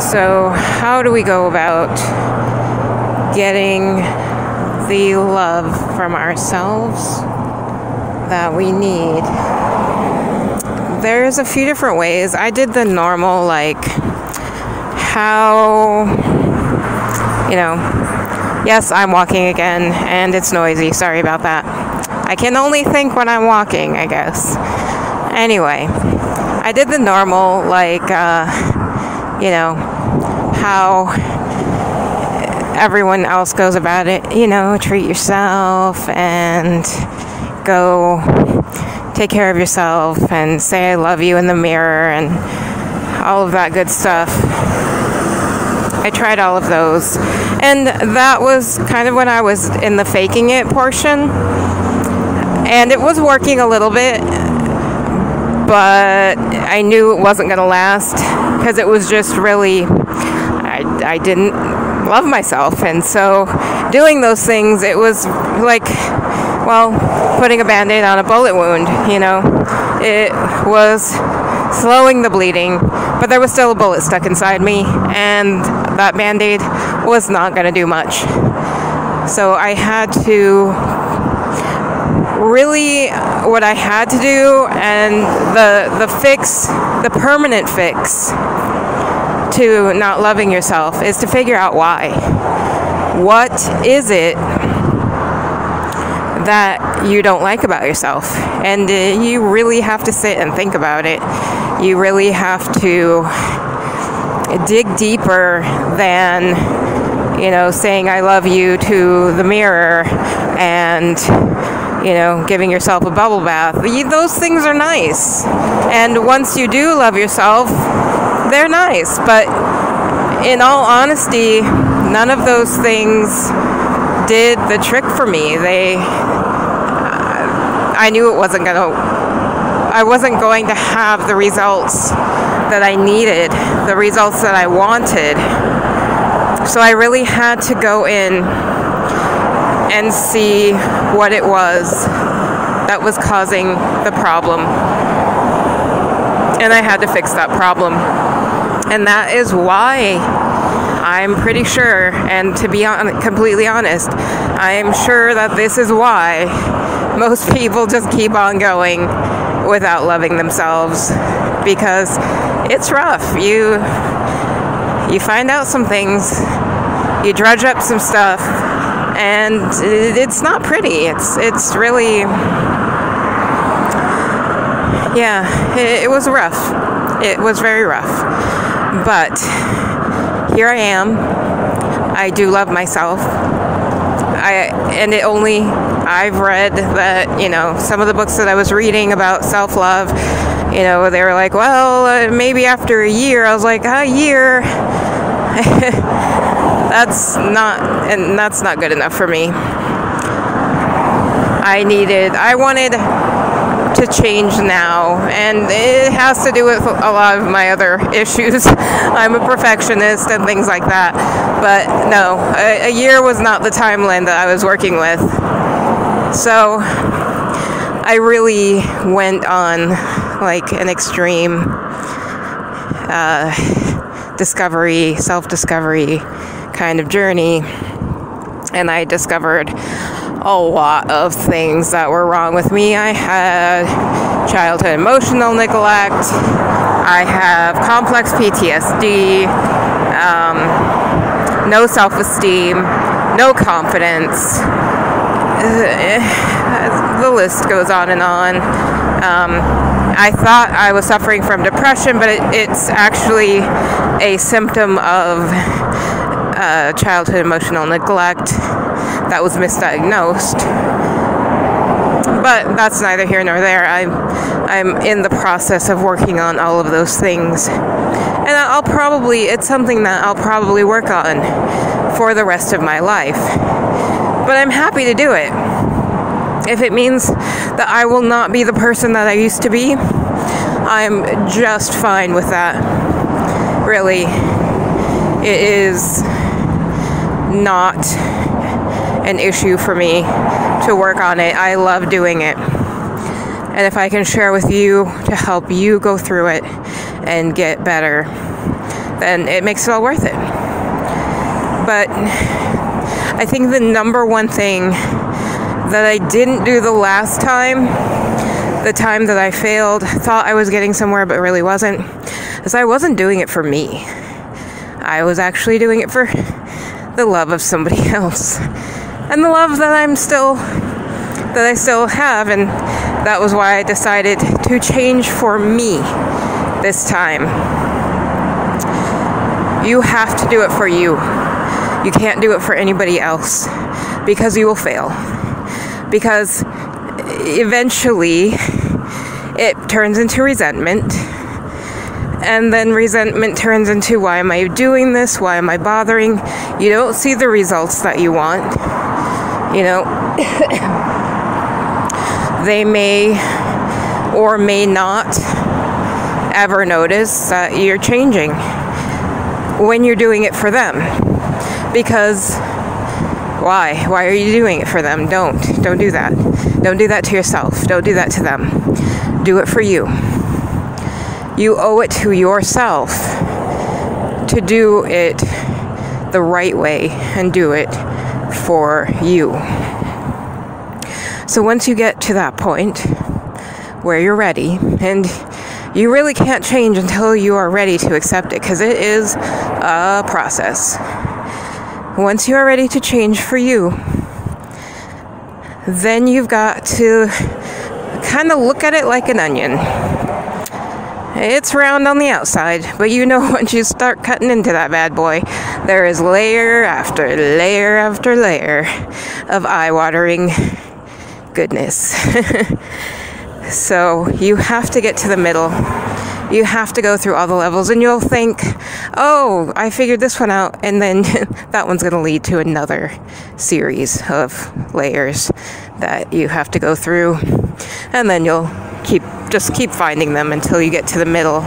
So how do we go about getting the love from ourselves that we need? There's a few different ways. I did the normal, like, how, you know, yes, I'm walking again and it's noisy. Sorry about that. I can only think when I'm walking, I guess. Anyway, I did the normal, like, you know, how everyone else goes about it, you know, treat yourself and go take care of yourself and say I love you in the mirror and all of that good stuff. I tried all of those, and that was kind of when I was in the faking it portion, and it was working a little bit, but I knew it wasn't going to last because it was just really, I didn't love myself. And so doing those things, it was like, well, putting a Band-Aid on a bullet wound, you know. It was slowing the bleeding, but there was still a bullet stuck inside me, and that Band-Aid was not going to do much. So I had to... really, what I had to do, and the fix, the permanent fix to not loving yourself, is to figure out why. What is it that you don't like about yourself? And you really have to sit and think about it. You really have to dig deeper than, you know, saying I love you to the mirror and, you know, giving yourself a bubble bath. Those things are nice. And once you do love yourself, they're nice. But in all honesty, none of those things did the trick for me. I knew it wasn't going to, I wasn't going to have the results that I needed, the results that I wanted. So I really had to go in and see what it was that was causing the problem. And I had to fix that problem. And that is why I'm pretty sure, and to be completely honest, I am sure that this is why most people just keep on going without loving themselves, because it's rough. You find out some things, you dredge up some stuff, and it's not pretty. It's really, yeah, it was rough. It was very rough. But here I am. I do love myself. I've read that, you know, some of the books that I was reading about self-love, you know, they were like, well, maybe after a year. I was like, a year? That's not good enough for me. I wanted to change now, and it has to do with a lot of my other issues. I'm a perfectionist and things like that, but no, a year was not the timeline that I was working with. So I really went on like an extreme discovery, self-discovery kind of journey, and I discovered a lot of things that were wrong with me. I had childhood emotional neglect, I have complex PTSD, no self-esteem, no confidence, the list goes on and on. I thought I was suffering from depression, but it's actually a symptom of childhood emotional neglect that was misdiagnosed. But that's neither here nor there. I'm in the process of working on all of those things. And it's something that I'll probably work on for the rest of my life. But I'm happy to do it. If it means that I will not be the person that I used to be, I'm just fine with that. Really, it is not an issue for me to work on it. I love doing it. And if I can share with you to help you go through it and get better, then it makes it all worth it. But I think the number one thing that I didn't do the last time, the time that I failed, thought I was getting somewhere but really wasn't, is I wasn't doing it for me. I was actually doing it for the love of somebody else, and the love that I still have, and that was why I decided to change for me this time. You have to do it for you. You can't do it for anybody else, because you will fail. Because eventually it turns into resentment, and then resentment turns into, why am I doing this? Why am I bothering? You don't see the results that you want. You know, they may or may not ever notice that you're changing when you're doing it for them. Because why? Why are you doing it for them? Don't do that. Don't do that to yourself. Don't do that to them. Do it for you. You owe it to yourself to do it the right way and do it for you. So once you get to that point where you're ready, and you really can't change until you are ready to accept it, because it is a process. Once you are ready to change for you, then you've got to kind of look at it like an onion. It's round on the outside, but you know, once you start cutting into that bad boy, there is layer after layer after layer of eye-watering goodness. So you have to get to the middle. You have to go through all the levels, and you'll think, oh, I figured this one out, and then that one's going to lead to another series of layers that you have to go through, and then you'll just keep finding them until you get to the middle.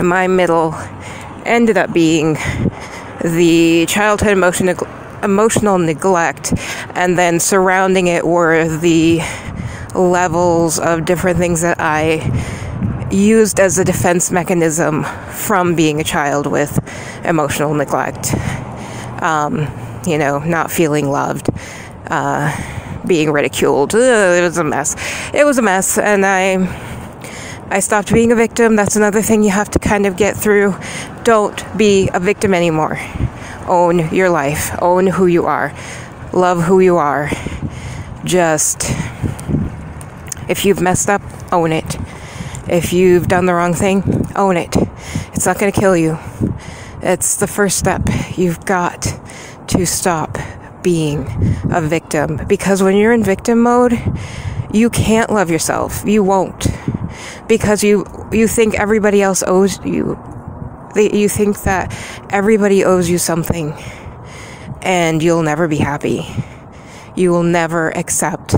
My middle ended up being the childhood emotional neglect, and then surrounding it were the levels of different things that I used as a defense mechanism from being a child with emotional neglect. You know, not feeling loved, being ridiculed. It was a mess. It was a mess, and I stopped being a victim. That's another thing you have to kind of get through. Don't be a victim anymore. Own your life. Own who you are. Love who you are. Just, if you've messed up, own it. If you've done the wrong thing, own it. It's not going to kill you. It's the first step. You've got to stop being a victim, because when you're in victim mode, you can't love yourself. You won't, because you think everybody else owes you. You think that everybody owes you something, and you'll never be happy. You will never accept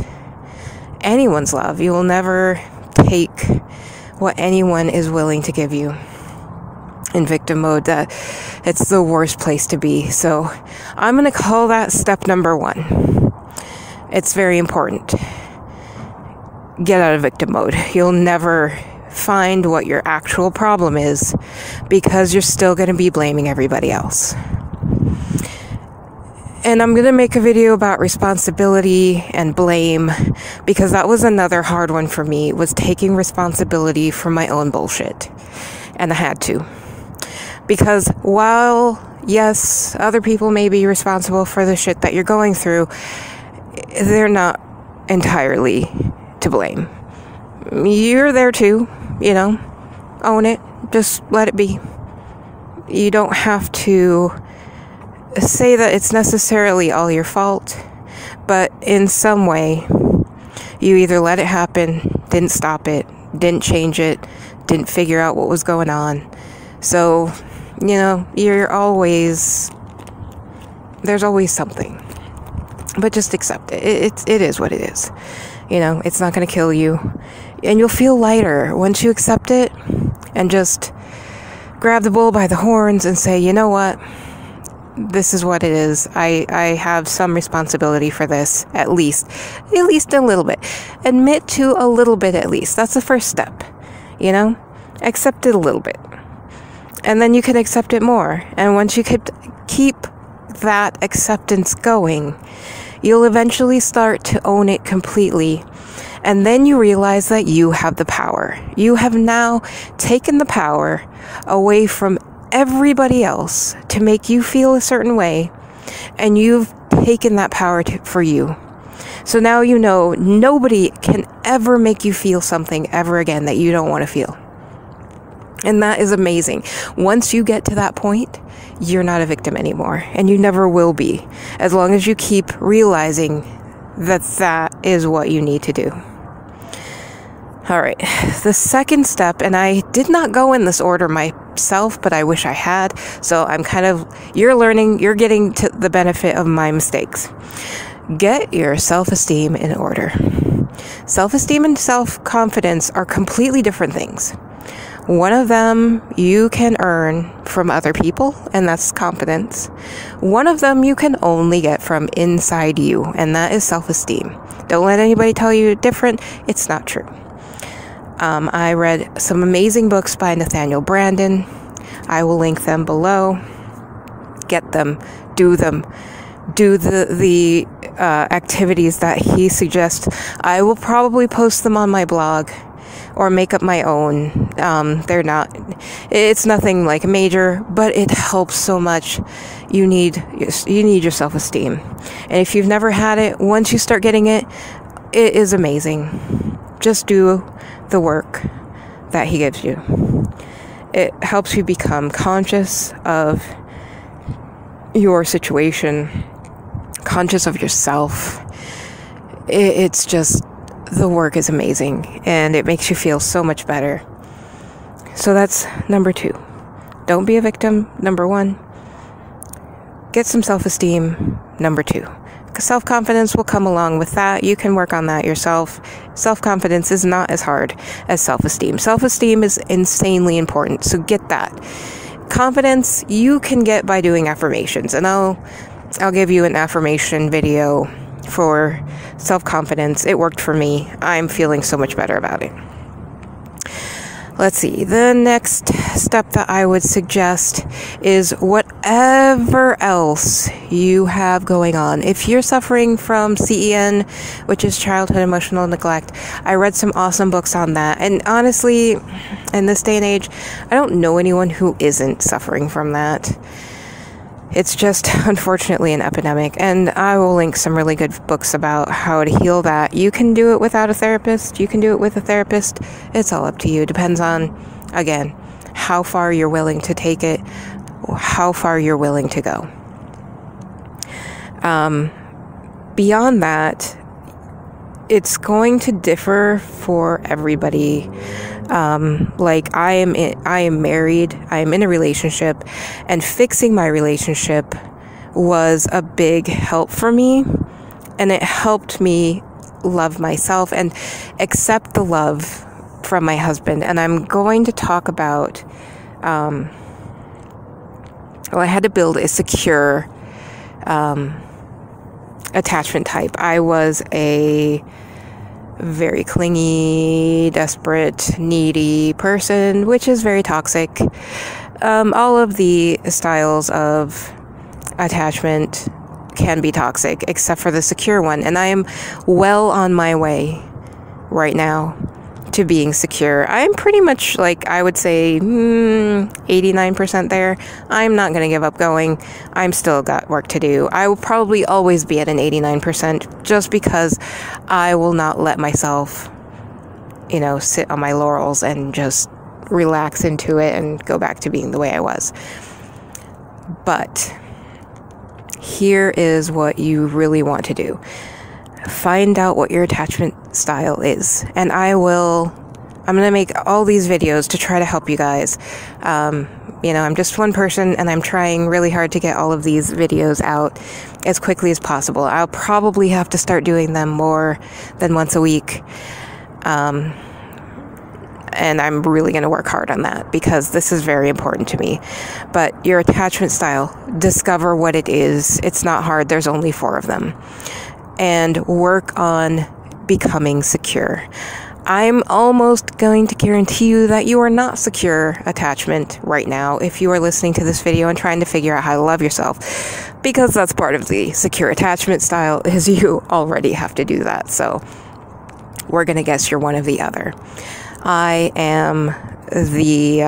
anyone's love. You will never take what anyone is willing to give you. In victim mode, that it's the worst place to be. So I'm going to call that step number one. It's very important. Get out of victim mode. You'll never find what your actual problem is, because you're still going to be blaming everybody else. And I'm going to make a video about responsibility and blame, because that was another hard one for me, was taking responsibility for my own bullshit. And I had to. Because while, yes, other people may be responsible for the shit that you're going through, they're not entirely to blame. You're there too, you know. Own it. Just let it be. You don't have to say that it's necessarily all your fault, but in some way, you either let it happen, didn't stop it, didn't change it, didn't figure out what was going on. So, you know, there's always something, but just accept it. It is what it is. You know, it's not going to kill you, and you'll feel lighter once you accept it and just grab the bull by the horns and say, you know what? This is what it is. I have some responsibility for this, at least a little bit. Admit to a little bit, at least. That's the first step, you know? accept it a little bit, and then you can accept it more. And once you keep that acceptance going, you'll eventually start to own it completely. And then you realize that you have the power. You have now taken the power away from everybody else to make you feel a certain way, and you've taken that power for you. So now you know nobody can ever make you feel something ever again that you don't want to feel. And that is amazing. Once you get to that point, you're not a victim anymore, and you never will be, as long as you keep realizing that that is what you need to do. All right, the second step, and I did not go in this order myself, but I wish I had, so I'm kind of, you're learning, you're getting to the benefit of my mistakes. Get your self-esteem in order. Self-esteem and self-confidence are completely different things. One of them you can earn from other people, and that's confidence. One of them you can only get from inside you, and that is self-esteem. Don't let anybody tell you different. It's not true. I read some amazing books by Nathaniel Branden. I will link them below. Get them. Do the activities that he suggests. I will probably post them on my blog, or make up my own. They're not, it's nothing like major, but it helps so much. You need your self-esteem. And if you've never had it, once you start getting it, it is amazing. Just do the work that he gives you. It helps you become conscious of your situation, conscious of yourself. It's just, the work is amazing, and it makes you feel so much better. So that's number two. Don't be a victim, number one. Get some self-esteem, number two. Self-confidence will come along with that. You can work on that yourself. Self-confidence is not as hard as self-esteem. Self-esteem is insanely important, so get that. Confidence you can get by doing affirmations, and I'll give you an affirmation video for self-confidence. It worked for me. I'm feeling so much better about it. Let's see. The next step that I would suggest is whatever else you have going on. If you're suffering from CEN, which is childhood emotional neglect, I read some awesome books on that. And honestly, in this day and age, I don't know anyone who isn't suffering from that. It's just, unfortunately, an epidemic, and I will link some really good books about how to heal that. You can do it without a therapist. You can do it with a therapist. It's all up to you. Depends on, again, how far you're willing to take it, how far you're willing to go. Beyond that, it's going to differ for everybody. Like I am married, I am in a relationship, and fixing my relationship was a big help for me, and it helped me love myself and accept the love from my husband. And I'm going to talk about, well, I had to build a secure, attachment type. I was a very clingy, desperate, needy person, which is very toxic. All of the styles of attachment can be toxic, except for the secure one. And I am well on my way right now to being secure. I'm pretty much, like, I would say 89% there. I'm not going to give up going. I'm still got work to do. I will probably always be at an 89% just because I will not let myself, you know, sit on my laurels and just relax into it and go back to being the way I was. But here is what you really want to do. Find out what your attachment style is, and I'm going to make all these videos to try to help you guys. You know, I'm just one person, and I'm trying really hard to get all of these videos out as quickly as possible. I'll probably have to start doing them more than once a week, and I'm really going to work hard on that because this is very important to me. But your attachment style, discover what it is. It's not hard. There's only 4 of them. And work on becoming secure. I'm almost going to guarantee you that you are not secure attachment right now if you are listening to this video and trying to figure out how to love yourself, because that's part of the secure attachment style is you already have to do that. So we're going to guess you're one of the other. I am the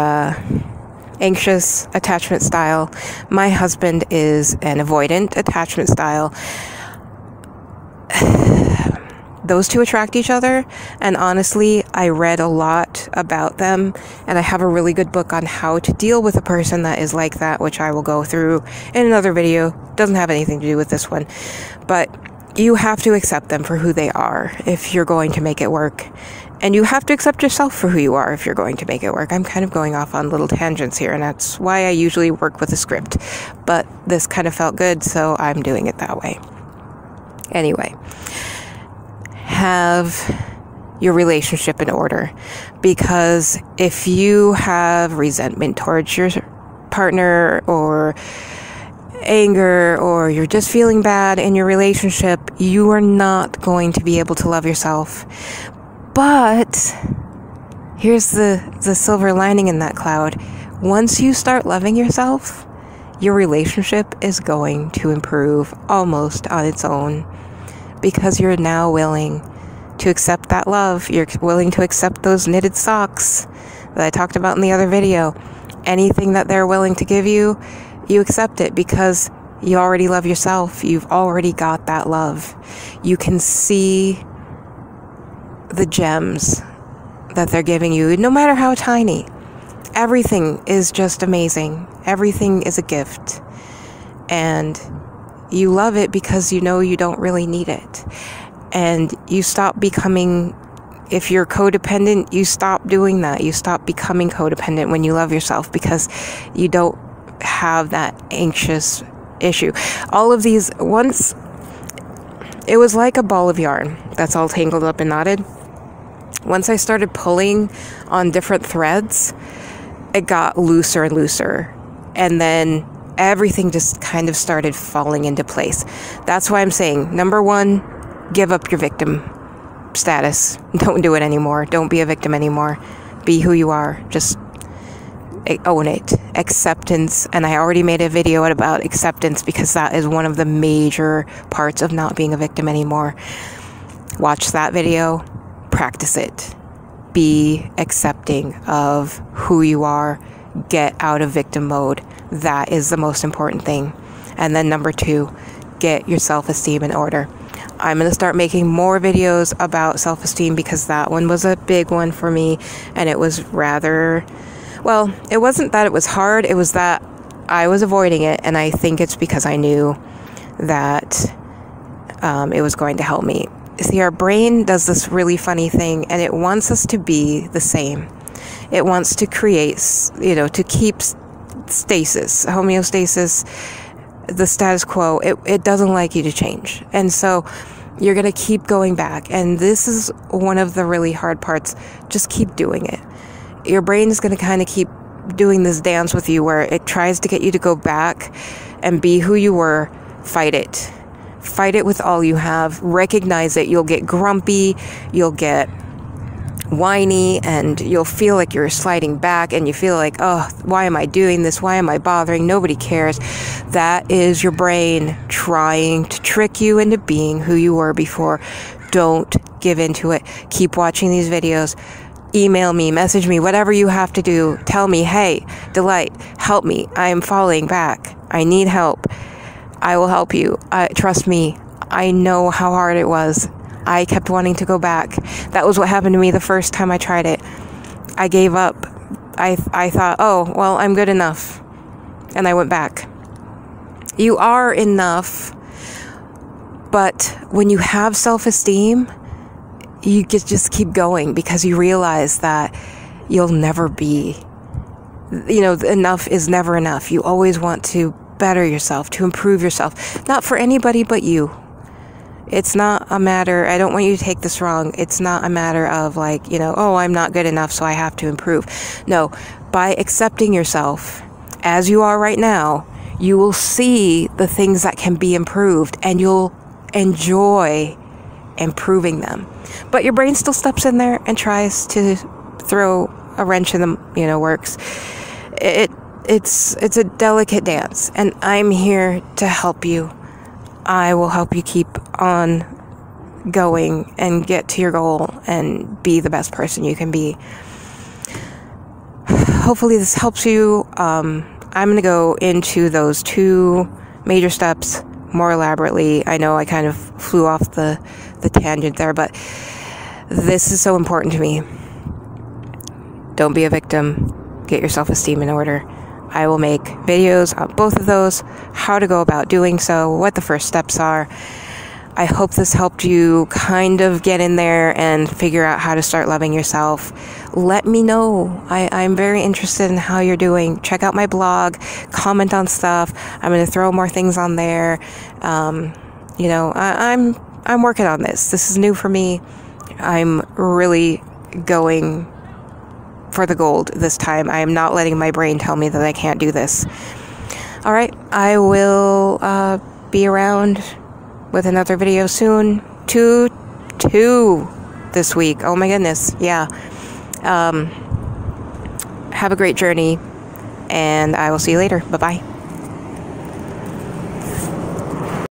anxious attachment style. My husband is an avoidant attachment style. Those two attract each other, and honestly, I read a lot about them, and I have a really good book on how to deal with a person that is like that, which I will go through in another video. Doesn't have anything to do with this one, but you have to accept them for who they are if you're going to make it work, and you have to accept yourself for who you are if you're going to make it work. I'm kind of going off on little tangents here, and that's why I usually work with a script, but this kind of felt good, so I'm doing it that way. Anyway, have your relationship in order, because if you have resentment towards your partner or anger, or you're just feeling bad in your relationship, you are not going to be able to love yourself. But here's the silver lining in that cloud. Once you start loving yourself, your relationship is going to improve almost on its own, because you're now willing to accept that love. You're willing to accept those knitted socks that I talked about in the other video. Anything that they're willing to give you, you accept it, because you already love yourself. You've already got that love. You can see the gems that they're giving you, no matter how tiny. Everything is just amazing. Everything is a gift. And you love it because you know you don't really need it. And you stop becoming, if you're codependent, you stop doing that. You stop becoming codependent when you love yourself, because you don't have that anxious issue. All of these, once, it was like a ball of yarn that's all tangled up and knotted. Once I started pulling on different threads, it got looser and looser. And then everything just kind of started falling into place. That's why I'm saying, number one, give up your victim status. Don't do it anymore. Don't be a victim anymore. Be who you are. Just own it. Acceptance. And I already made a video about acceptance, because that is one of the major parts of not being a victim anymore. Watch that video. Practice it. Be accepting of who you are. Get out of victim mode. That is the most important thing. And then number two, get your self-esteem in order. I'm going to start making more videos about self-esteem, because that one was a big one for me. And it was rather, well, it wasn't that it was hard. It was that I was avoiding it. And I think it's because I knew that it was going to help me. See, our brain does this really funny thing, and it wants us to be the same. It wants to create, you know, to keep stasis, homeostasis, the status quo. It doesn't like you to change. And so you're going to keep going back. And this is one of the really hard parts. Just keep doing it. Your brain is going to kind of keep doing this dance with you where it tries to get you to go back and be who you were. Fight it. Fight it with all you have. Recognize it. You'll get grumpy. You'll get whiny, and you'll feel like you're sliding back, and you feel like, oh, why am I doing this? Why am I bothering? Nobody cares. That is your brain trying to trick you into being who you were before. Don't give into it. Keep watching these videos. Email me, message me, whatever you have to do. Tell me, hey, Delight, help me. I am falling back. I need help. I will help you. Trust me. I know how hard it was. I kept wanting to go back. That was what happened to me the first time I tried it. I gave up. I thought, oh, well, I'm good enough. And I went back. You are enough. But when you have self-esteem, you just keep going, because you realize that you'll never be, you know, enough is never enough. You always want to better yourself, to improve yourself. Not for anybody but you. It's not a matter, I don't want you to take this wrong, it's not a matter of like, you know, oh, I'm not good enough, so I have to improve. No, by accepting yourself as you are right now, you will see the things that can be improved, and you'll enjoy improving them. But your brain still steps in there and tries to throw a wrench in the, you know, works. It's a delicate dance, and I'm here to help you. I will help you keep on going and get to your goal and be the best person you can be. Hopefully this helps you. I'm going to go into those two major steps more elaborately. I know I kind of flew off the tangent there, but this is so important to me. Don't be a victim. Get your self-esteem in order. I will make videos on both of those, how to go about doing so, what the first steps are. I hope this helped you kind of get in there and figure out how to start loving yourself. Let me know. I'm very interested in how you're doing. Check out my blog. Comment on stuff. I'm going to throw more things on there. You know, I'm working on this. This is new for me. I'm really going for the gold this time. I am not letting my brain tell me that I can't do this. All right. I will be around with another video soon. Two this week. Oh my goodness. Yeah. Have a great journey, and I will see you later. Bye-bye.